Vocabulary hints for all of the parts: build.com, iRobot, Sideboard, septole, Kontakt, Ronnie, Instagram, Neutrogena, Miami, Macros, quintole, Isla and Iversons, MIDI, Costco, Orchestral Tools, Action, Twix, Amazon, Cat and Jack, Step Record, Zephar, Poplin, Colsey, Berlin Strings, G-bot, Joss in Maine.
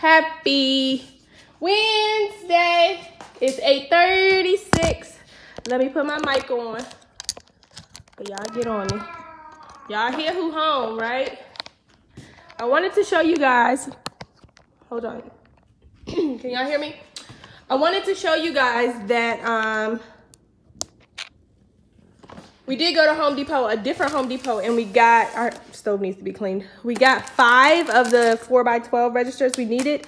Happy Wednesday. It's 8:36. Let me put my mic on. But y'all get on it. Y'all hear who home, right? I wanted to show you guys. Hold on. Can y'all hear me? I wanted to show you guys that we did go to Home Depot, a different Home Depot, and we got, our stove needs to be cleaned. We got 5 of the 4x12 registers we needed.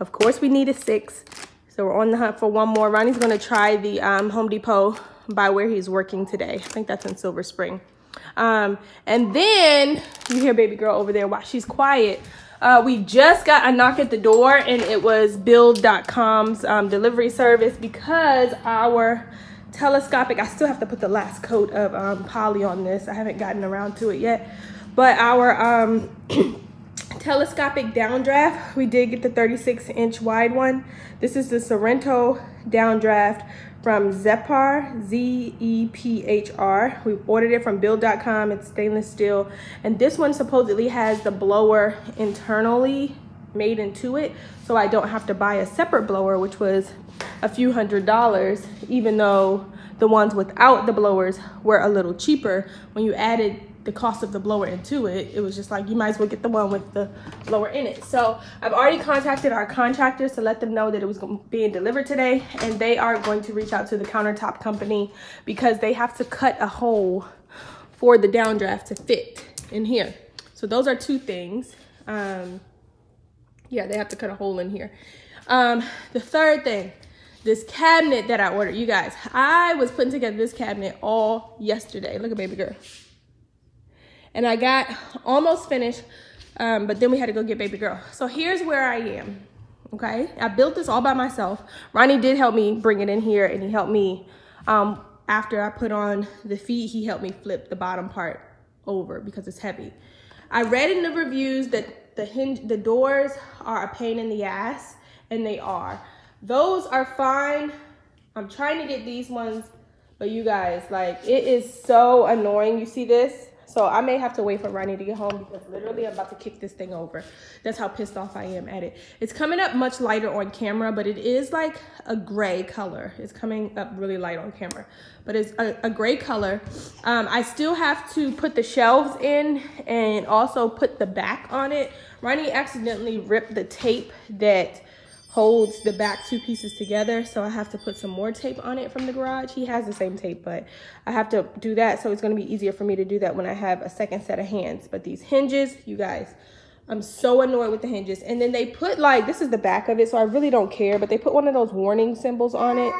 Of course, we needed 6. So we're on the hunt for one more. Ronnie's gonna try the Home Depot by where he's working today. I think that's in Silver Spring. And then, you hear baby girl over there while she's quiet. We just got a knock at the door, and it was build.com's delivery service because our telescopic, I still have to put the last coat of poly on this. I haven't gotten around to it yet, but our telescopic downdraft, we did get the 36-inch wide one. This is the Sorrento downdraft from Zephar, Zephr. We ordered it from build.com. It's stainless steel, and this one supposedly has the blower internally made into it, so I don't have to buy a separate blower, which was a few $100s, even though the ones without the blowers were a little cheaper. When you added the cost of the blower into it, it was just like, you might as well get the one with the blower in it. So I've already contacted our contractors to let them know that it was being delivered today, and they are going to reach out to the countertop company because they have to cut a hole for the downdraft to fit in here. So those are two things. Yeah, they have to cut a hole in here. The third thing, this cabinet that I ordered. You guys, I was putting together this cabinet all yesterday. Look at baby girl. And I got almost finished, but then we had to go get baby girl. So here's where I am, okay? I built this all by myself. Ronnie did help me bring it in here, and he helped me, after I put on the feet, he helped me flip the bottom part over because it's heavy. I read in the reviews that the doors are a pain in the ass, and they are. Those are fine. I'm trying to get these ones, but you guys, like, it is so annoying. You see this? So I may have to wait for Ronnie to get home because literally I'm about to kick this thing over. That's how pissed off I am at it. It's coming up much lighter on camera, but it is like a gray color. It's coming up really light on camera, but it's a gray color. I still have to put the shelves in and also put the back on it. Ronnie accidentally ripped the tape that holds the back two pieces together, so I have to put some more tape on it from the garage. He has the same tape, but I have to do that, so it's going to be easier for me to do that when I have a second set of hands. But these hinges, you guys, I'm so annoyed with the hinges. And then they put, like, this is the back of it, so I really don't care, but they put one of those warning symbols on it,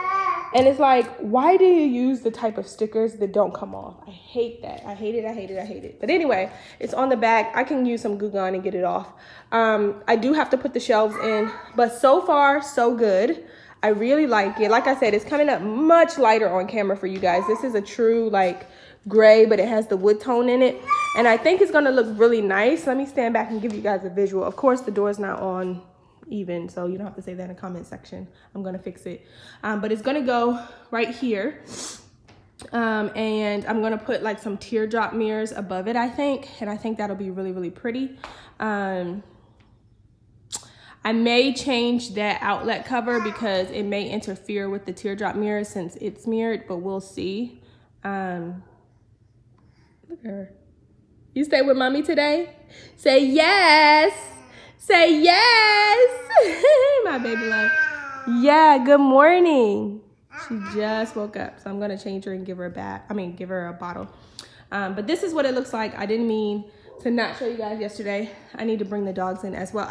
and it's like, why do you use the type of stickers that don't come off? I hate that. I hate it, I hate it, I hate it. But anyway, it's on the back. I can use some glue gun and get it off. I do have to put the shelves in, but so far, so good. I really like it. Like I said, it's coming up much lighter on camera for you guys. This is a true, like, gray, but it has the wood tone in it. And I think it's gonna look really nice. Let me stand back and give you guys a visual. Of course, the door's not on even, so you don't have to say that in the comment section. I'm gonna fix it, but it's gonna go right here, and I'm gonna put like some teardrop mirrors above it, I think, and I think that'll be really, really pretty. I may change that outlet cover because it may interfere with the teardrop mirror since it's mirrored, but we'll see. Look at her. You stay with mommy today? Say yes. Say yes. My baby love. Yeah, good morning. She just woke up, so I'm gonna change her and give her a bath. I mean, give her a bottle. But this is what it looks like. I didn't mean to not show you guys yesterday. I need to bring the dogs in as well.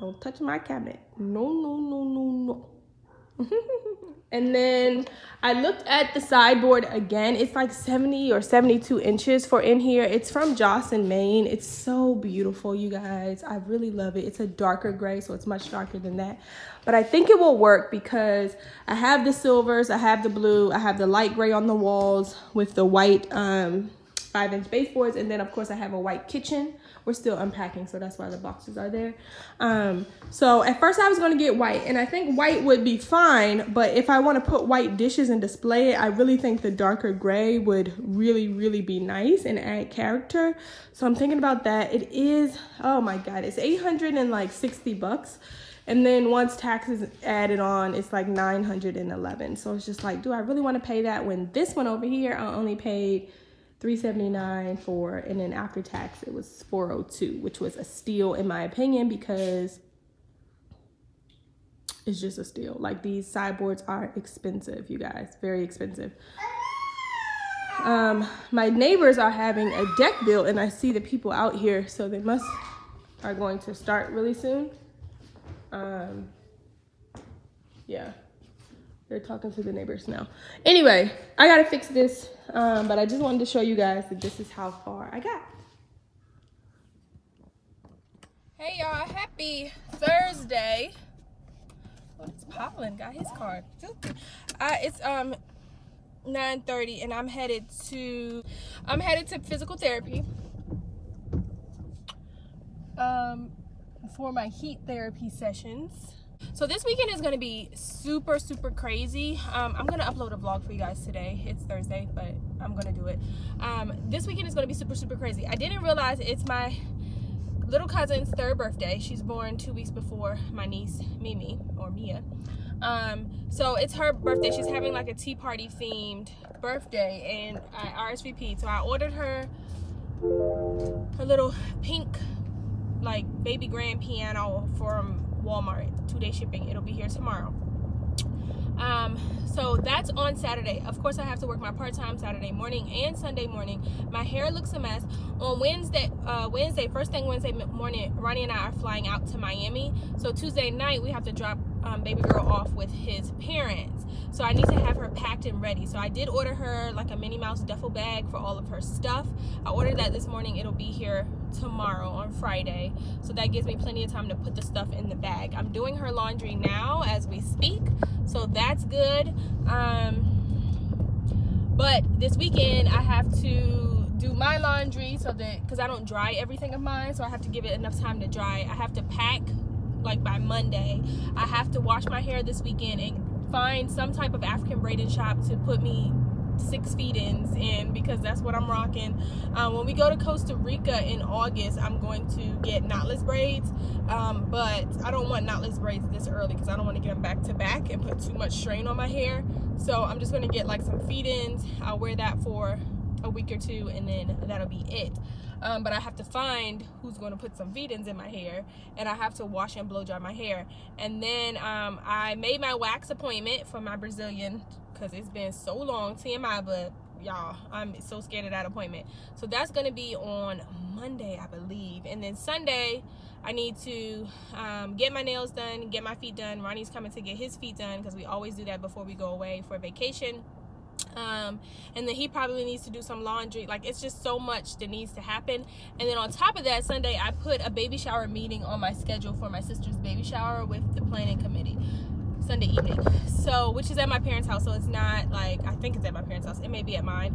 Don't touch my cabinet. No, no, no, no, no. And then I looked at the sideboard again. It's like 70 or 72 inches for in here. It's from Joss in Maine. It's so beautiful, you guys. I really love it. It's a darker gray, so it's much darker than that. But I think it will work because I have the silvers, I have the blue, I have the light gray on the walls with the white 5-inch baseboards. And then, of course, I have a white kitchen We're still unpacking, so that's why the boxes are there. So at first I was gonna get white, and I think white would be fine, but if I wanna put white dishes and display it, I really think the darker gray would really, really be nice and add character. So I'm thinking about that. It is, oh my God, it's $860. And then once taxes added on, it's like $911. So it's just like, do I really wanna pay that when this one over here, I only paid $379 for, and then after tax it was $402, which was a steal in my opinion, because it's just a steal. Like, these sideboards are expensive, you guys, very expensive. My neighbors are having a deck built, and I see the people out here, so they are going to start really soon. Yeah, they're talking to the neighbors now. Anyway, I gotta fix this, but I just wanted to show you guys that this is how far I got. Hey y'all, happy Thursday. What is Poplin? Got his card. It's 9:30, and I'm headed to physical therapy for my heat therapy sessions. So this weekend is going to be super, super crazy. I'm going to upload a vlog for you guys today. It's Thursday, but I'm going to do it. This weekend is going to be super, super crazy. I didn't realize it's my little cousin's third birthday. She's born 2 weeks before my niece, Mimi, or Mia. So it's her birthday. She's having like a tea party themed birthday, and I RSVP'd. So I ordered her little pink, like, baby grand piano from Walmart, two-day shipping. It'll be here tomorrow. So that's on Saturday. Of course I have to work my part-time Saturday morning and Sunday morning. My hair looks a mess. On Wednesday morning, Ronnie and I are flying out to Miami. So Tuesday night we have to drop baby girl off with his parents. So I need to have her packed and ready. So I did order her like a Minnie Mouse duffel bag for all of her stuff. I ordered that this morning. It'll be here tomorrow on Friday. So that gives me plenty of time to put the stuff in the bag. I'm doing her laundry now as we speak, so that's good. But this weekend I have to do my laundry, so that, because I don't dry everything of mine, so I have to give it enough time to dry. I have to pack like by Monday. I have to wash my hair this weekend and find some type of African braiding shop to put me 6 feet-ins in, because that's what I'm rocking. When we go to Costa Rica in August, I'm going to get knotless braids, but I don't want knotless braids this early because I don't want to get them back to back and put too much strain on my hair. So I'm just going to get like some feed-ins. I'll wear that for a week or two, and then that'll be it. But I have to find who's going to put some feed-ins in my hair, and I have to wash and blow dry my hair. And then I made my wax appointment for my Brazilian, because it's been so long, TMI, but y'all, I'm so scared of that appointment. So that's going to be on Monday, I believe. And then Sunday I need to get my nails done, get my feet done. Ronnie's coming to get his feet done, because we always do that before we go away for vacation. And then he probably needs to do some laundry. Like, it's just so much that needs to happen. And then on top of that, Sunday I put a baby shower meeting on my schedule for my sister's baby shower with the planning committee Sunday evening, so, which is at my parents' house, so it's not like, I think it's at my parents' house, it may be at mine,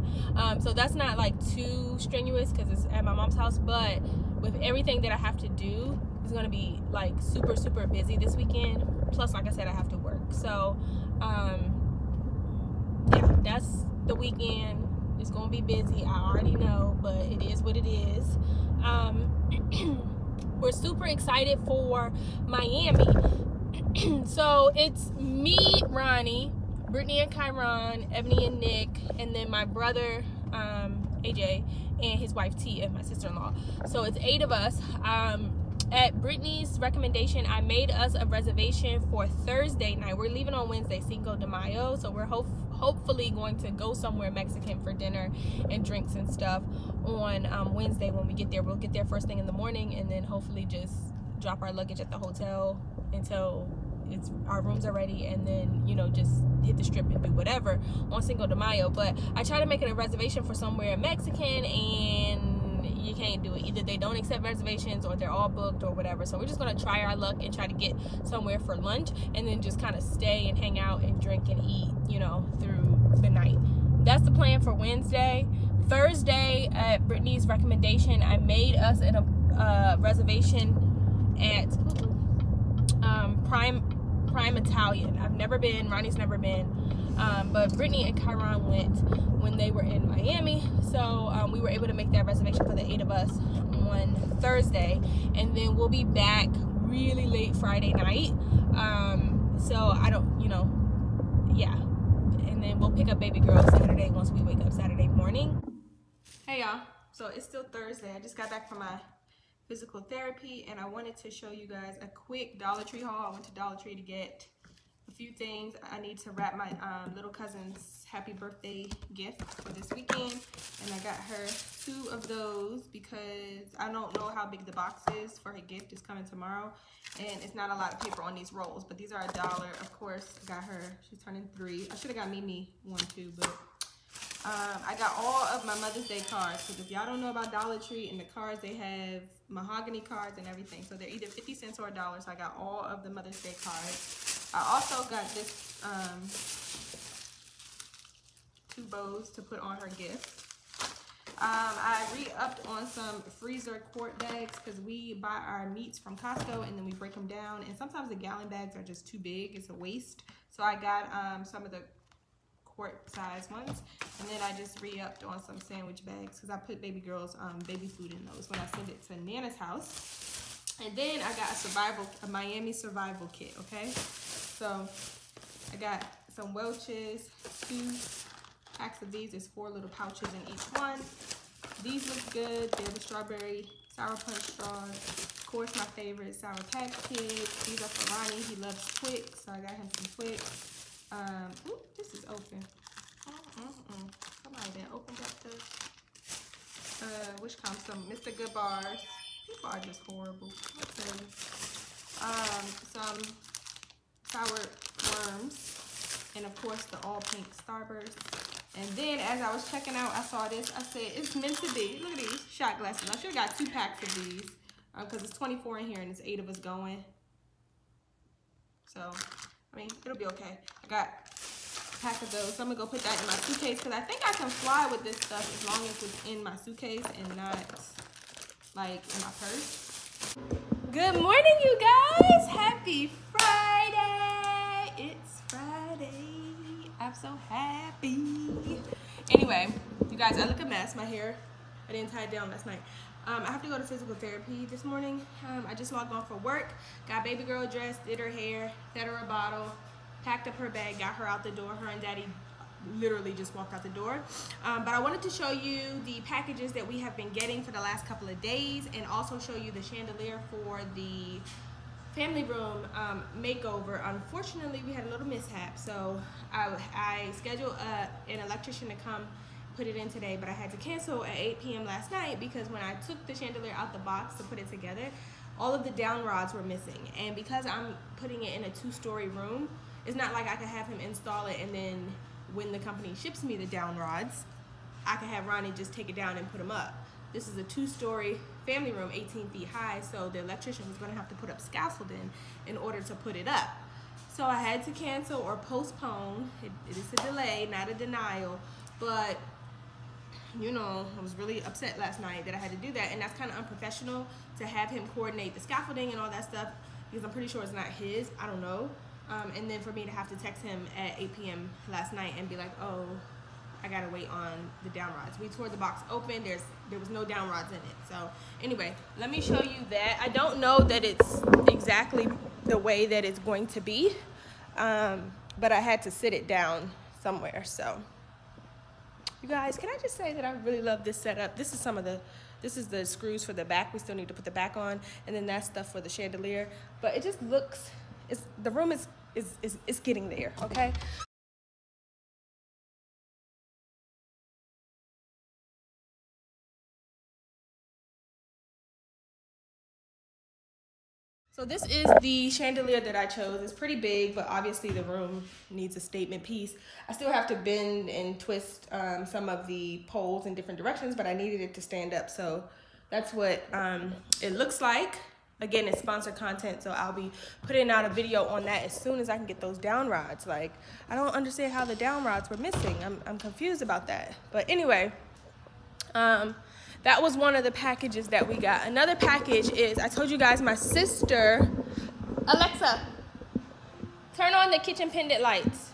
so that's not like too strenuous because it's at my mom's house. But with everything that I have to do, it's gonna be like super, super busy this weekend. Plus, like I said, I have to work. So yeah, that's the weekend. It's gonna be busy, I already know, but it is what it is. We're super excited for Miami. So it's me, Ronnie, Brittany and Kyron, Ebony and Nick, and then my brother AJ and his wife T, and my sister-in-law. So it's 8 of us. At Brittany's recommendation, I made us a reservation for Thursday night. We're leaving on Wednesday, Cinco de Mayo, so we're hopefully going to go somewhere Mexican for dinner and drinks and stuff on Wednesday when we get there. We'll get there first thing in the morning, and then hopefully just drop our luggage at the hotel until it's our rooms are ready, and then, you know, just hit the strip and do whatever on Cinco de Mayo. But I try to make it a reservation for somewhere Mexican, and you can't do it. Either they don't accept reservations, or they're all booked, or whatever. So we're just gonna try our luck and try to get somewhere for lunch, and then just kind of stay and hang out and drink and eat, you know, through the night. That's the plan for Wednesday. Thursday, at Brittany's recommendation, I made us an reservation at Prime Italian. I've never been. Ronnie's never been. But Brittany and Chiron went when they were in Miami. So we were able to make that reservation for the 8 of us on Thursday. And then we'll be back really late Friday night. So I don't, you know, yeah. And then we'll pick up baby girl Saturday once we wake up Saturday morning. Hey y'all. So it's still Thursday. I just got back from my physical therapy and I wanted to show you guys a quick Dollar Tree haul. I went to Dollar Tree to get a few things. I need to wrap my little cousin's happy birthday gift for this weekend, and I got her 2 of those because I don't know how big the box is for her gift. It's coming tomorrow and it's not a lot of paper on these rolls, but these are $1. Of course, I got her, she's turning 3. I should have got Mimi one too, but I got all of my Mother's Day cards, because if y'all don't know about Dollar Tree and the cards, they have mahogany cards and everything. So they're either 50 cents or $1. So I got all of the Mother's Day cards. I also got this 2 bows to put on her gift. I re-upped on some freezer quart bags because we buy our meats from Costco and then we break them down. And sometimes the gallon bags are just too big. It's a waste. So I got some of the quart size ones, and then I just re-upped on some sandwich bags because I put baby girl's baby food in those when I send it to Nana's house. And then I got a Miami survival kit. Okay, so I got some Welch's, 2 packs of these. There's 4 little pouches in each one. These look good. They're the strawberry sour punch straws. Of course, my favorite, Sour Patch Kids. These are for Ronnie. He loves Twix, so I got him some Twix. Ooh, this is open. Somebody then opened up the which comes from Mr. Goodbars. People are just horrible. Some sour worms, and of course the all pink Starburst. And then as I was checking out, I saw this. I said, it's meant to be. Look at these shot glasses. I should have got 2 packs of these because it's 24 in here and it's 8 of us going. So I mean, it'll be okay. I got a pack of those. So I'm going to go put that in my suitcase because I think I can fly with this stuff as long as it's in my suitcase and not, like, in my purse. Good morning, you guys. Happy Friday. It's Friday. I'm so happy. Anyway, you guys, I look a mess. My hair, I didn't tie it down last night. I have to go to physical therapy this morning. I just logged on for work, got baby girl dressed, did her hair, fed her a bottle, packed up her bag, got her out the door. Her and daddy literally just walked out the door. But I wanted to show you the packages that we have been getting for the last couple of days, and also show you the chandelier for the family room makeover. Unfortunately, we had a little mishap, so I scheduled an electrician to come put it in today, but I had to cancel at 8 p.m. last night because when I took the chandelier out the box to put it together, all of the down rods were missing. And because I'm putting it in a 2-story room, it's not like I could have him install it and then when the company ships me the down rods, I could have Ronnie just take it down and put them up. This is a 2-story family room, 18 feet high, so the electrician was gonna have to put up scaffolding in order to put it up. So I had to cancel or postpone. It is a delay, not a denial, but you know, I was really upset last night that I had to do that, and that's kind of unprofessional to have him coordinate the scaffolding and all that stuff because I'm pretty sure it's not his. I don't know. And then for me to have to text him at 8 p.m. last night and be like, oh, I gotta wait on the down rods. We tore the box open. There was no down rods in it. So anyway, let me show you that. I don't know that it's exactly the way that it's going to be, but I had to sit it down somewhere. So you guys, can I just say that I really love this setup? This is the screws for the back. We still need to put the back on, and then that stuff for the chandelier. But it just looks, the room is getting there, okay? So this is the chandelier that I chose. It's pretty big, but obviously the room needs a statement piece. I still have to bend and twist some of the poles in different directions, but I needed it to stand up. So that's what it looks like. Again, it's sponsored content, so I'll be putting out a video on that as soon as I can get those down rods. Like, I don't understand how the down rods were missing. I'm confused about that. But anyway, That was one of the packages that we got. Another package is, I told you guys, my sister, Alexa, turn on the kitchen pendant lights.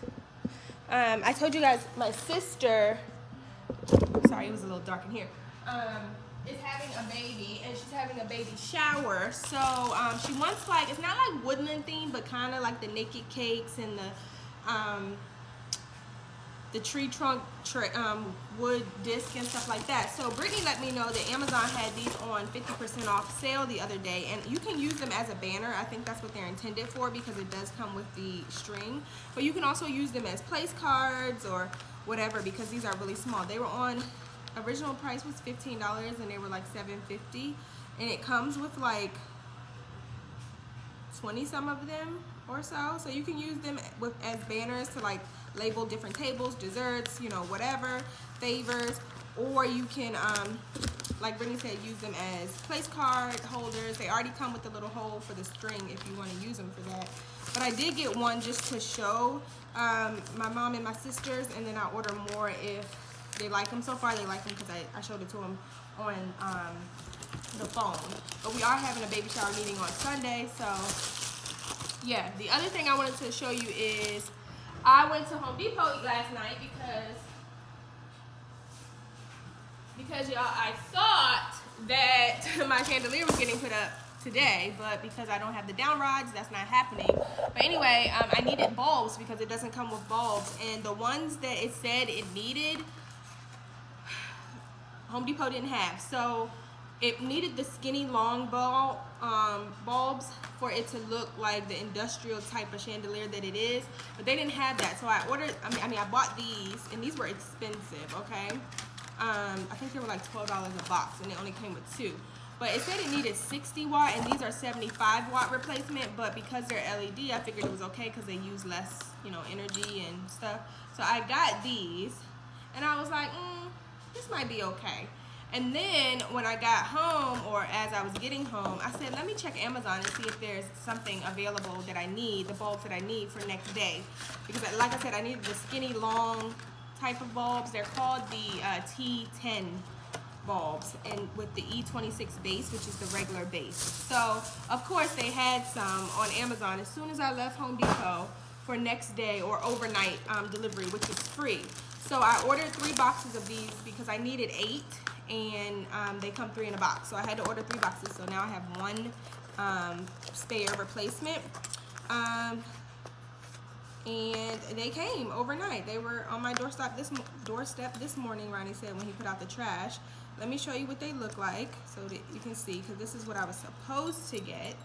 I told you guys, my sister, sorry, it was a little dark in here, is having a baby, and she's having a baby shower. So she wants, like, it's not like woodland themed, but kind of like the naked cakes and the tree trunk wood disc and stuff like that. So Brittany let me know that Amazon had these on 50% off sale the other day, and you can use them as a banner. I think that's what they're intended for, because it does come with the string, but you can also use them as place cards or whatever, because these are really small. They were on, original price was $15 and they were like $7.50, and it comes with like 20 some of them or so. So you can use them with as banners to like label different tables, desserts, you know, whatever, favors, or you can, like Brittany said, use them as place card holders. They already come with a little hole for the string if you want to use them for that. But I did get one just to show my mom and my sisters, and then I'll order more if they like them. So far they like them, because I showed it to them on the phone. But we are having a baby shower meeting on Sunday, so yeah. The other thing I wanted to show you is I went to Home Depot last night because y'all, I thought that my chandelier was getting put up today, but because I don't have the down rods, that's not happening. But anyway, I needed bulbs because it doesn't come with bulbs, and the ones that it said it needed, Home Depot didn't have. So it needed the skinny long bulbs for it to look like the industrial type of chandelier that it is, but they didn't have that. So I ordered, I bought these, and these were expensive, okay? I think they were like $12 a box, and they only came with two. But it said it needed 60 watt, and these are 75 watt replacement, but because they're LED, I figured it was okay because they use less, you know, energy and stuff. So I got these, and I was like, this might be okay. And then when I got home, or as I was getting home, I said, let me check Amazon and see if there's something available that I need, the bulbs that I need for next day. Because like I said, I needed the skinny, long type of bulbs. They're called the T10 bulbs, and with the E26 base, which is the regular base. So, of course, they had some on Amazon as soon as I left Home Depot for next day or overnight delivery, which is free. So I ordered 3 boxes of these because I needed 8. And they come 3 in a box, so I had to order 3 boxes. So now I have 1 spare replacement, and they came overnight. They were on my doorstep this morning, Ronnie said, when he put out the trash. Let me show you what they look like so that you can see, because this is what I was supposed to get,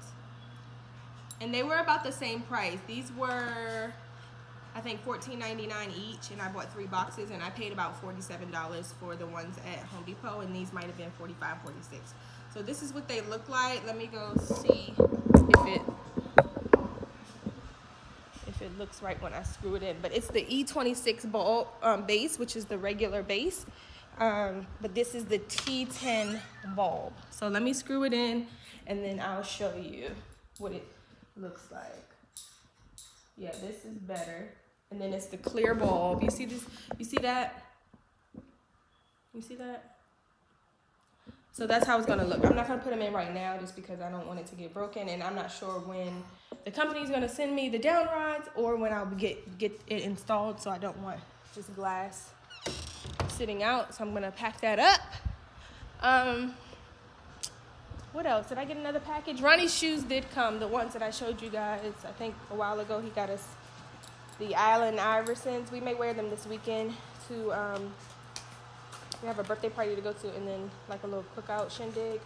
and they were about the same price. These were, I think, $14.99 each, and I bought 3 boxes, and I paid about $47 for the ones at Home Depot, and these might have been $45, $46. So this is what they look like. Let me go see if it looks right when I screw it in. But it's the E26 bulb base, which is the regular base, but this is the T10 bulb. So let me screw it in, and then I'll show you what it looks like. Yeah, this is better. And then it's the clear bulb. You see this? You see that? You see that? So that's how it's gonna look. I'm not gonna put them in right now just because I don't want it to get broken, and I'm not sure when the company's gonna send me the down rods or when I'll get it installed. So I don't want just glass sitting out. So I'm gonna pack that up. What else? Did I get another package? Ronnie's shoes did come, the ones that I showed you guys, I think, a while ago. He got us the Isla and Iversons. We may wear them this weekend to, we have a birthday party to go to, and then like a little cookout shindig.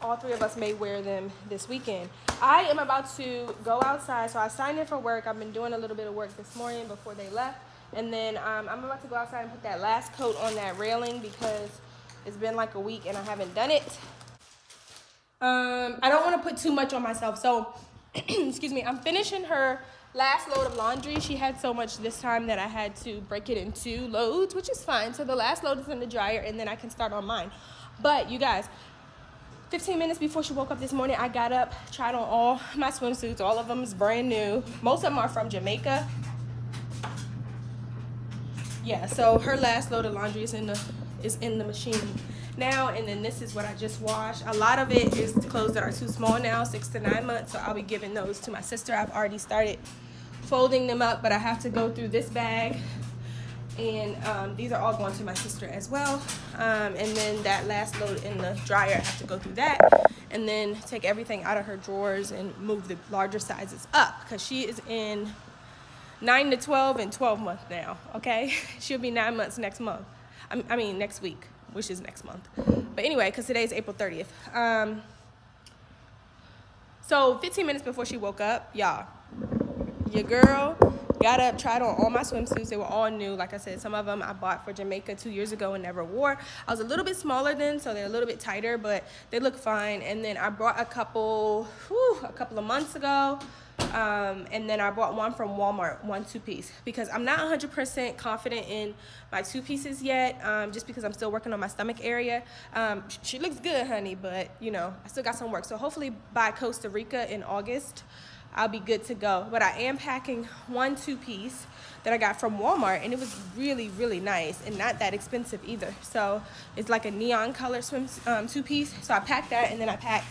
All 3 of us may wear them this weekend. I am about to go outside. So I signed in for work. I've been doing a little bit of work this morning before they left. And then I'm about to go outside and put that last coat on that railing, because it's been like a week and I haven't done it. I don't want to put too much on myself. So, excuse me, I'm finishing her last load of laundry. She had so much this time that I had to break it in 2 loads, which is fine. So the last load is in the dryer, and then I can start on mine. But you guys, 15 minutes before she woke up this morning, I got up, tried on all my swimsuits. All of them is brand new. Most of them are from Jamaica. Yeah, so her last load of laundry is in the machine now, and then this is what I just washed. A lot of it is clothes that are too small now, 6 to 9 months, so I'll be giving those to my sister. I've already started folding them up, but I have to go through this bag, and these are all going to my sister as well. And then that last load in the dryer, I have to go through that, and then take everything out of her drawers and move the larger sizes up, because she is in 9 to 12 and 12 months now, okay? She'll be 9 months next month. I mean next week, which is next month. But anyway, because today is April 30th. So 15 minutes before she woke up, y'all, your girl got up, tried on all my swimsuits. They were all new. Like I said, some of them I bought for Jamaica 2 years ago and never wore. I was a little bit smaller then, so they're a little bit tighter, but they look fine. And then I brought a couple of months ago. And then I bought one from Walmart, one two-piece, because I'm not 100% confident in my two pieces yet, just because I'm still working on my stomach area. She looks good, honey, but you know, I still got some work. So hopefully by Costa Rica in August, I'll be good to go. But I am packing one two-piece that I got from Walmart, and it was really, really nice and not that expensive either. So it's like a neon color two-piece. So I packed that, and then I packed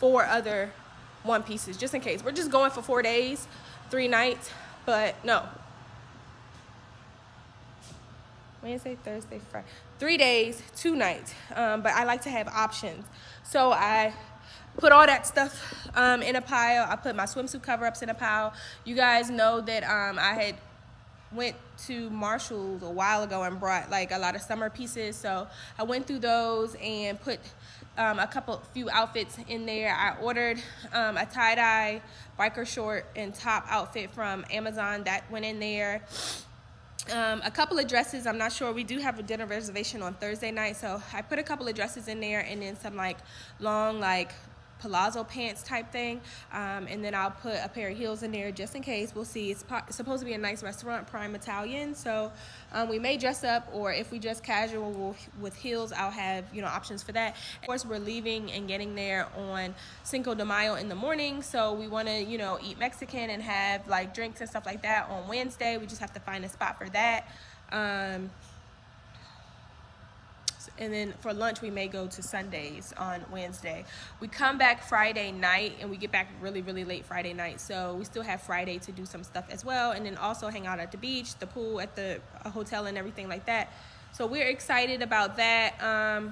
4 other one pieces, just in case. We're just going for 4 days, 3 nights, but no, Wednesday, Thursday, Friday, 3 days, 2 nights. But I like to have options, so I put all that stuff in a pile. I put my swimsuit cover-ups in a pile. You guys know that I had went to Marshall's a while ago and brought like a lot of summer pieces, so I went through those and put a few outfits in there. I ordered a tie-dye biker short and top outfit from Amazon. That went in there. A couple of dresses. I'm not sure. We do have a dinner reservation on Thursday night, so I put a couple of dresses in there, and then some like long like palazzo pants type thing, and then I'll put a pair of heels in there just in case. We'll see. It's supposed to be a nice restaurant, Prime Italian, so we may dress up, or if we dress casual with heels, I'll have, you know, options for that. Of course, we're leaving and getting there on Cinco de Mayo in the morning, so we want to, you know, eat Mexican and have like drinks and stuff like that on Wednesday. We just have to find a spot for that. And then for lunch, we may go to Sundays on Wednesday. We come back Friday night, and we get back really, really late Friday night. So we still have Friday to do some stuff as well. And then also hang out at the beach, the pool, at the hotel and everything like that. So we're excited about that.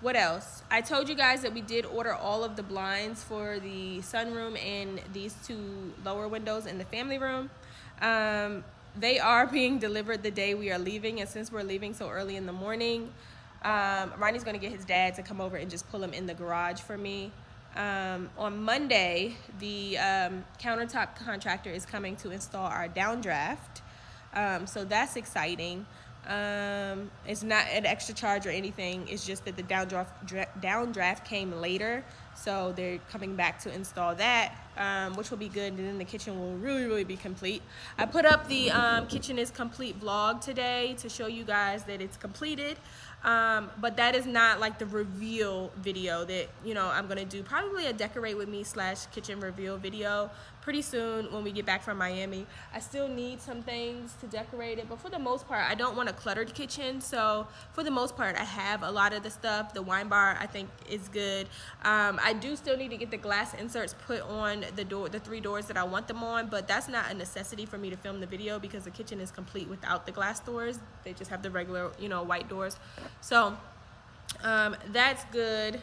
What else? I told you guys that we did order all of the blinds for the sunroom and these 2 lower windows in the family room. They are being delivered the day we are leaving, and since we're leaving so early in the morning, Ronnie's gonna get his dad to come over and just pull him in the garage for me. On Monday, the countertop contractor is coming to install our downdraft, so that's exciting. It's not an extra charge or anything. It's just that the downdraft came later, so they're coming back to install that, which will be good. And then the kitchen will really, really be complete. I put up the kitchen is complete vlog today to show you guys that it's completed, but that is not like the reveal video that, you know, I'm gonna do. Probably a decorate with me / kitchen reveal video pretty soon when we get back from Miami. I still need some things to decorate it, but for the most part, I don't want a cluttered kitchen. So for the most part, I have a lot of the stuff. The wine bar, I think, is good. I do still need to get the glass inserts put on the door, the 3 doors that I want them on, but that's not a necessity for me to film the video because the kitchen is complete without the glass doors. They just have the regular, you know, white doors. So that's good.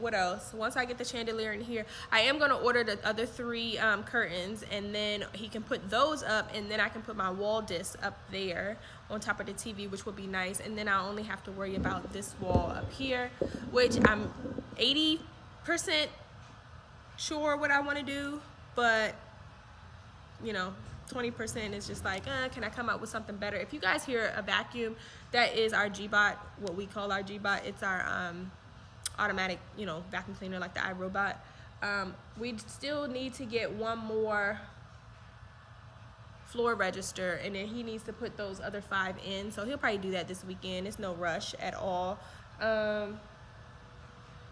What else? Once I get the chandelier in here, I am going to order the other 3 curtains, and then he can put those up, and then I can put my wall disc up there on top of the TV, which would be nice. And then I only have to worry about this wall up here, which I'm 80% sure what I want to do, but you know, 20% is just like, can I come up with something better? If you guys hear a vacuum, that is our G-bot, what we call our G-bot. It's our automatic, you know, vacuum cleaner, like the iRobot. We still need to get one more floor register, and then he needs to put those other 5 in, so he'll probably do that this weekend. It's no rush at all.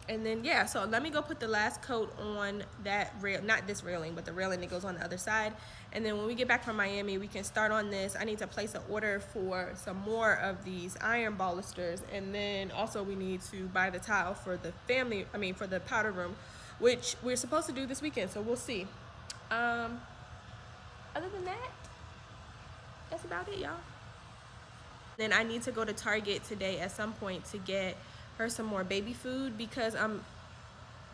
And then yeah, so let me go put the last coat on that rail, not this railing, but the railing that goes on the other side, and then when we get back from Miami we can start on this. I need to place an order for some more of these iron balusters, and then also we need to buy the tile for the family, I mean for the powder room, which we're supposed to do this weekend, so we'll see. Other than that, that's about it, y'all. Then I need to go to Target today at some point to get her some more baby food, because I'm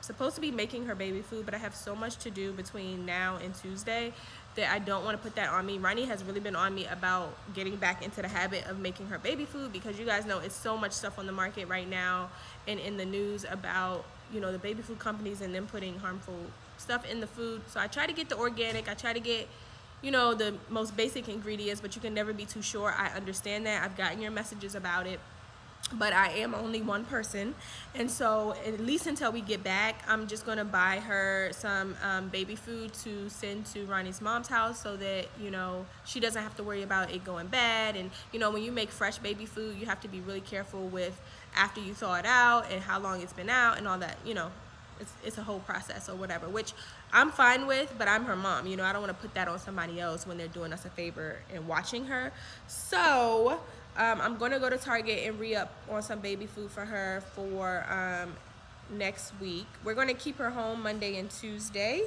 supposed to be making her baby food, but I have so much to do between now and Tuesday that I don't want to put that on me. Ronnie has really been on me about getting back into the habit of making her baby food, because you guys know it's so much stuff on the market right now and in the news about, you know, the baby food companies and them putting harmful stuff in the food. So I try to get the organic, I try to get, you know, the most basic ingredients, but you can never be too sure. I understand that. I've gotten your messages about it, but I am only one person, and so at least until we get back, I'm just gonna buy her some baby food to send to Ronnie's mom's house, so that, you know, she doesn't have to worry about it going bad. And you know, when you make fresh baby food, you have to be really careful with after you thaw it out and how long it's been out and all that, you know. It's a whole process or whatever, which I'm fine with, but I'm her mom, you know. I don't want to put that on somebody else when they're doing us a favor and watching her. So I'm gonna go to Target and re-up on some baby food for her for next week. We're gonna keep her home Monday and Tuesday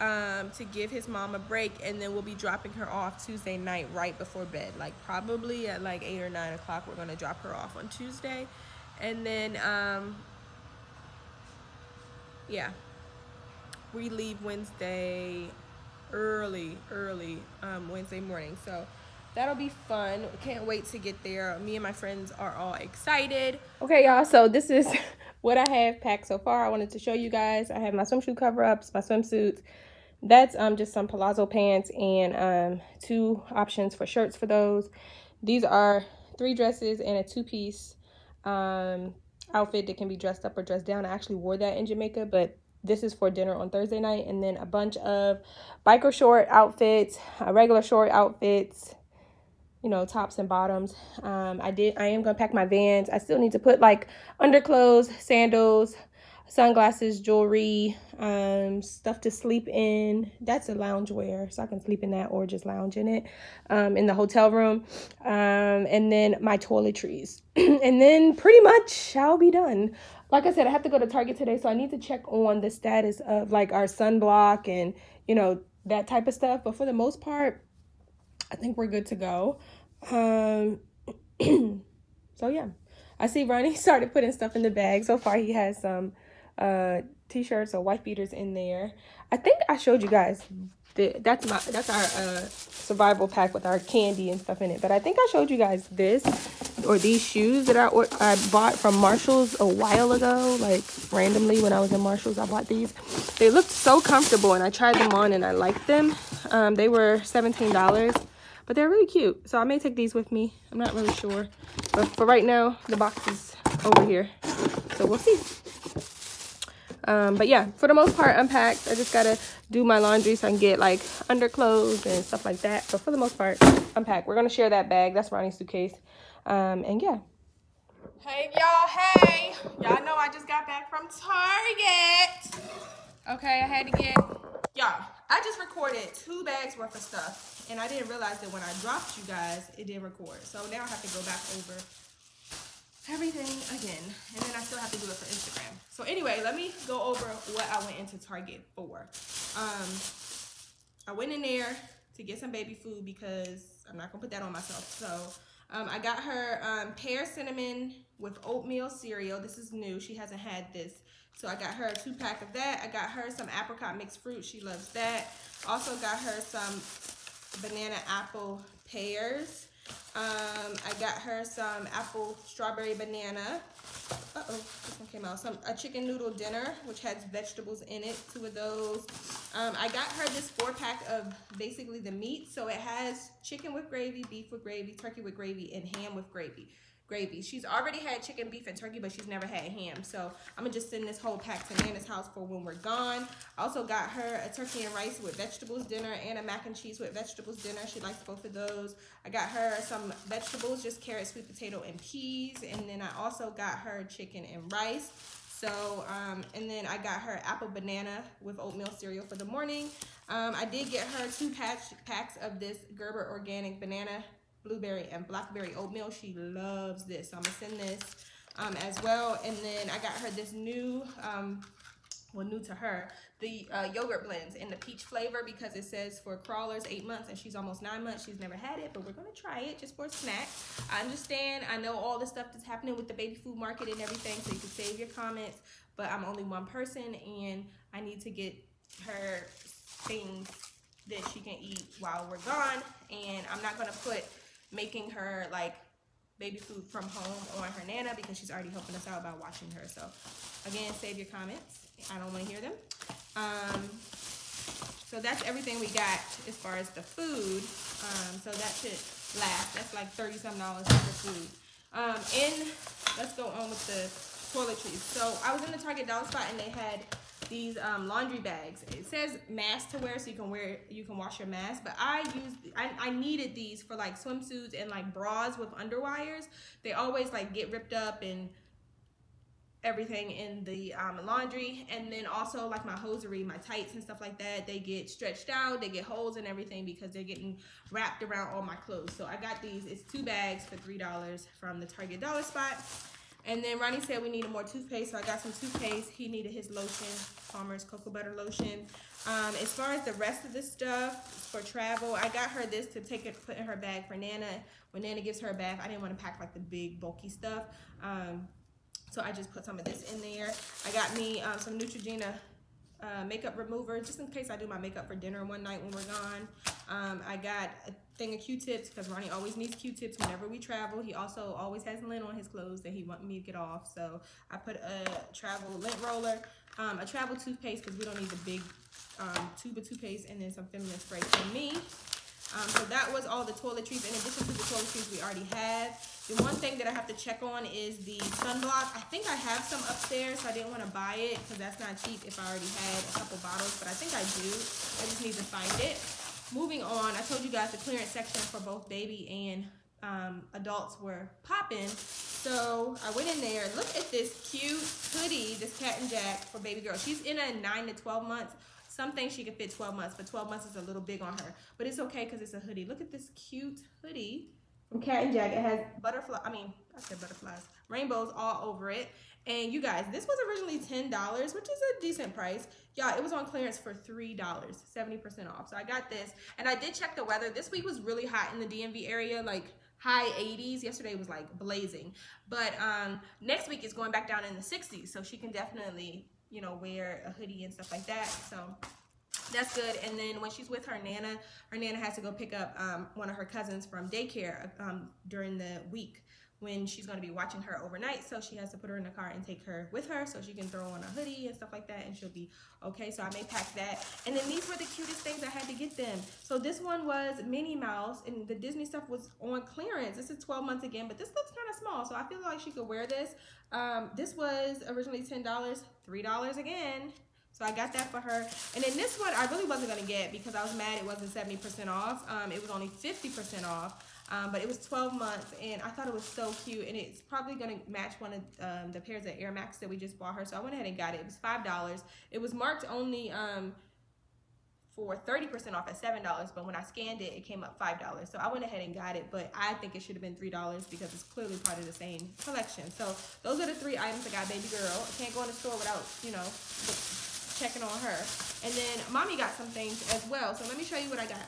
to give his mom a break, and then we'll be dropping her off Tuesday night right before bed, like probably at like 8 or 9 o'clock. We're gonna drop her off on Tuesday, and then yeah, we leave Wednesday early Wednesday morning, so that'll be fun. Can't wait to get there. Me and my friends are all excited. Okay, y'all, so this is what I have packed so far. I wanted to show you guys. I have my swimsuit cover-ups, my swimsuits. That's just some palazzo pants and 2 options for shirts for those. These are 3 dresses and a 2-piece outfit that can be dressed up or dressed down. I actually wore that in Jamaica, but this is for dinner on Thursday night. And then a bunch of biker short outfits, regular short outfits, you know, tops and bottoms. I am gonna pack my Vans. I still need to put like underclothes, sandals, sunglasses, jewelry, stuff to sleep in. That's a loungewear, so I can sleep in that or just lounge in it in the hotel room. And then my toiletries. And then pretty much I'll be done. Like I said, I have to go to Target today, so I need to check on the status of like our sunblock and, you know, that type of stuff. But for the most part, I think we're good to go. So yeah, I see Ronnie started putting stuff in the bag. So far he has some t-shirts or wife beaters in there. I think I showed you guys that's our survival pack with our candy and stuff in it, but I think I showed you guys this or these shoes that I bought from Marshall's a while ago, like randomly when I was in Marshall's. I bought these. They looked so comfortable and I tried them on and I liked them. They were $17, but they're really cute, so I may take these with me. I'm not really sure, but for right now the box is over here, so we'll see. But yeah, for the most part I'm packed. I just gotta do my laundry so I can get like underclothes and stuff like that, but for the most part I'm packed. We're gonna share that bag. That's Ronnie's suitcase. And yeah. Hey y'all, hey y'all, know I just got back from Target. Okay, I had to get y'all, I just recorded 2 bags worth of stuff, and I didn't realize that when I dropped you guys, it didn't record. So now I have to go back over everything again, and then I still have to do it for Instagram. So anyway, let me go over what I went into Target for. I went in there to get some baby food because I'm not gonna put that on myself. So I got her pear cinnamon with oatmeal cereal. This is new, she hasn't had this, so I got her a 2-pack of that. I got her some apricot mixed fruit, she loves that. Also got her some banana apple pears. I got her some apple strawberry banana. Uh-oh, this one came out. A chicken noodle dinner, which has vegetables in it, 2 of those. I got her this 4-pack of basically the meat. So it has chicken with gravy, beef with gravy, turkey with gravy, and ham with gravy. gravy. She's already had chicken, beef, and turkey, but she's never had ham. So I'm going to just send this whole pack to Nana's house for when we're gone. I also got her a turkey and rice with vegetables dinner and a mac and cheese with vegetables dinner. She likes both of those. I got her some vegetables, just carrots, sweet potato, and peas. And then I also got her chicken and rice. So, and then I got her apple banana with oatmeal cereal for the morning. I did get her two packs of this Gerber organic banana, blueberry, and blackberry oatmeal. She loves this, so I'm gonna send this as well. And then I got her this new, well, new to her, the yogurt blends in the peach flavor, because it says for crawlers 8 months and she's almost 9 months. She's never had it, but we're gonna try it just for a snack. I understand, I know all the stuff that's happening with the baby food market and everything, so you can save your comments, but I'm only one person and I need to get her things that she can eat while we're gone. And I'm not gonna put making her like baby food from home on her Nana, because she's already helping us out by watching her. So again, save your comments, I don't want to hear them. So that's everything we got as far as the food. So that should last. That's like $30-something for food. And let's go on with the toiletries. So I was in the Target dollar spot and they had these laundry bags. It says mask to wear, so you can wash your mask, but I needed these for like swimsuits and like bras with underwires. They always like get ripped up and everything in the laundry. And then also like my hosiery, my tights and stuff like that, they get stretched out, they get holes and everything because they're getting wrapped around all my clothes. So I got these. It's 2 bags for $3 from the Target dollar spot. And then Ronnie said we needed more toothpaste, so I got some toothpaste. He needed his lotion, Palmer's Cocoa Butter Lotion. As far as the rest of the stuff for travel, I got her this to take it, put in her bag for Nana. When Nana gives her a bath, I didn't want to pack like the big bulky stuff. So I just put some of this in there. I got me some Neutrogena makeup remover, just in case I do my makeup for dinner one night when we're gone. I got a thing of Q-tips, because Ronnie always needs Q-tips whenever we travel. He also always has lint on his clothes that he wants me to get off. So I put a travel lint roller, a travel toothpaste, because we don't need the big tube of toothpaste, and then some feminine spray for me. So that was all the toiletries. In addition to the toiletries we already have, the one thing that I have to check on is the sunblock. I think I have some upstairs, so I didn't want to buy it because that's not cheap if I already had a couple bottles, but I think I do. I just need to find it. Moving on, I told you guys the clearance section for both baby and adults were popping. So I went in there. Look at this cute hoodie, this Cat and Jack for baby girl. She's in a 9 to 12 months. Some things she could fit 12 months, but 12 months is a little big on her. But it's okay because it's a hoodie. Look at this cute hoodie from Cat and Jack. It has butterfly, rainbows all over it. And you guys, this was originally $10, which is a decent price. Y'all, it was on clearance for $3, 70% off. So I got this. And I did check the weather. This week was really hot in the DMV area, like high 80s. Yesterday was like blazing. But next week is going back down in the 60s. So she can definitely, you know, wear a hoodie and stuff like that. So that's good. And then when she's with her Nana has to go pick up one of her cousins from daycare during the week when she's going to be watching her overnight. So she has to put her in the car and take her with her so she can throw on a hoodie and stuff like that, and she'll be okay. So I may pack that. And then these were the cutest things. I had to get them. So this one was Minnie Mouse, and the Disney stuff was on clearance. This is 12 months again, but this looks kind of small, so I feel like she could wear this. This was originally $10, $3 again. So I got that for her. And then this one I really wasn't going to get because I was mad it wasn't 70% off. It was only 50% off. But it was 12 months, and I thought it was so cute, and it's probably going to match one of the pairs of Air Max that we just bought her, so I went ahead and got it. It was $5. It was marked only for 30% off at $7, but when I scanned it, it came up $5, so I went ahead and got it, but I think it should have been $3 because it's clearly part of the same collection. So those are the 3 items I got, baby girl. I can't go in the store without, you know, checking on her. And then Mommy got some things as well, so let me show you what I got.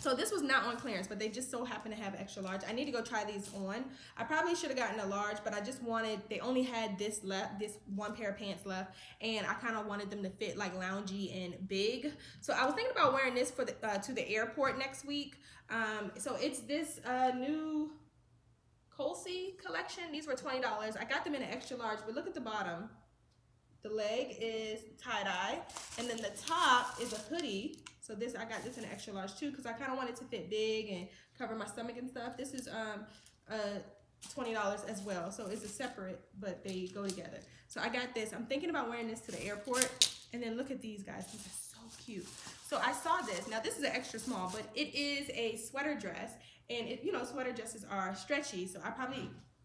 So this was not on clearance, but they just so happen to have extra large. I need to go try these on. I probably should have gotten a large, but I just wanted, they only had this left, this one pair of pants left, and I kind of wanted them to fit like loungy and big. So I was thinking about wearing this for the, to the airport next week. So it's this new Colsey collection. These were $20. I got them in an extra large, but look at the bottom. The leg is tie-dye, and then the top is a hoodie. So this, I got this in an extra large too because I kind of wanted to fit big and cover my stomach and stuff. This is a $20 as well. So it's a separate, but they go together. So I got this. I'm thinking about wearing this to the airport. And then look at these guys. These are so cute. So I saw this. Now this is an extra small, but it is a sweater dress. And it, you know, sweater dresses are stretchy. So I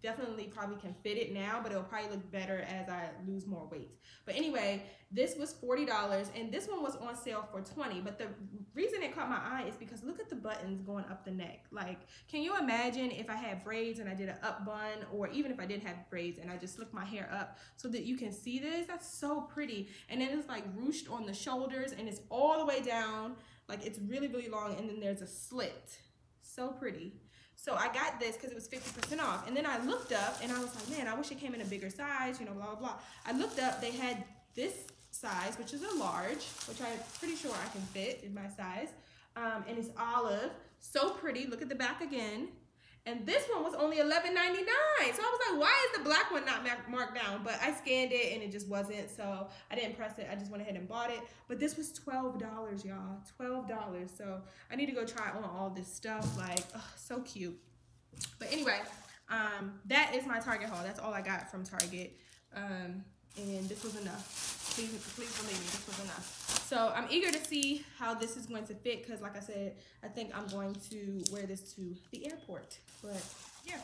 definitely can fit it now, but it'll probably look better as I lose more weight. But anyway, this was $40 and this one was on sale for $20. But the reason it caught my eye is because look at the buttons going up the neck. Like, can you imagine if I had braids and I did an up bun, or even if I didn't have braids and I just slicked my hair up so that you can see this? That's so pretty. And then it's like ruched on the shoulders and it's all the way down. Like, it's really, really long. And then there's a slit. So pretty. So I got this because it was 50% off. And then I looked up and I was like, man, I wish it came in a bigger size, you know, blah, blah, blah. I looked up, they had this size, which is a large, which I'm pretty sure I can fit in my size. And it's olive, so pretty. Look at the back again. And this one was only $11.99. So I was like, why is the black one not marked down? But I scanned it and it just wasn't. So I didn't press it. I just went ahead and bought it. But this was $12, y'all. $12. So I need to go try on all this stuff. Like, oh, so cute. But anyway, that is my Target haul. That's all I got from Target. And this was enough. Please believe me, this was enough. So I'm eager to see how this is going to fit because, like I said, I think I'm going to wear this to the airport. But, yeah,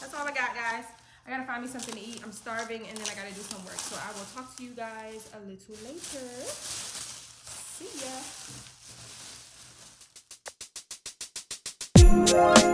that's all I got, guys. I got to find me something to eat. I'm starving, and then I got to do some work. So I will talk to you guys a little later. See ya.